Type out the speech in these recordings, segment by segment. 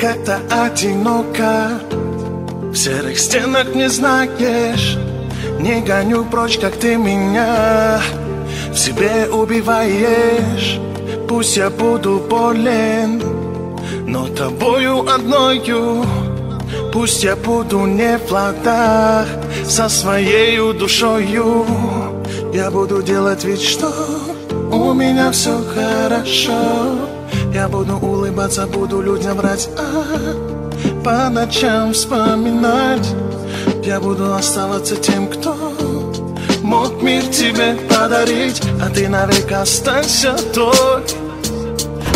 Как-то одиноко в серых стенах не знаешь. Не гоню прочь, как ты меня в себе убиваешь. Пусть я буду болен, но тобою одною. Пусть я буду не в ладах со своею душою. Я буду делать вид, что у меня все хорошо. Я буду улыбаться, буду людям врать, по ночам вспоминать. Я буду оставаться тем, кто мог мир тебе подарить. А ты навек останься той,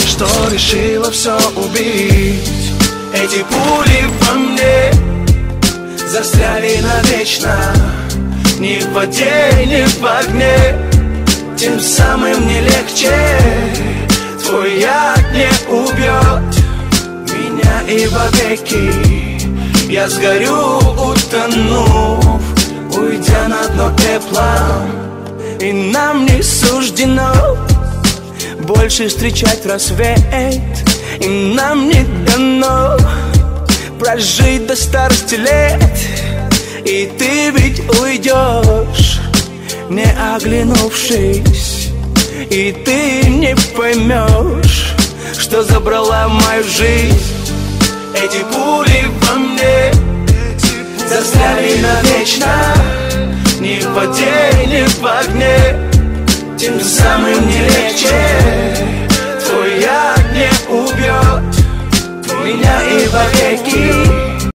что решила все убить. Эти пули во мне застряли навечно, ни в воде, ни в огне. Тем самым не легче, твой яд не убьет меня и вовеки. Я сгорю, утонув, уйдя на дно пепла. И нам не суждено больше встречать рассвет, и нам не дано прожить до старости лет. И ты ведь уйдешь, не оглянувшись, и ты не поймешь, что забрала мою жизнь. Эти пули во мне застряли навечно, ни в воде, ни в огне. Тем самым не легче, твой яд не убьет меня и вовеки.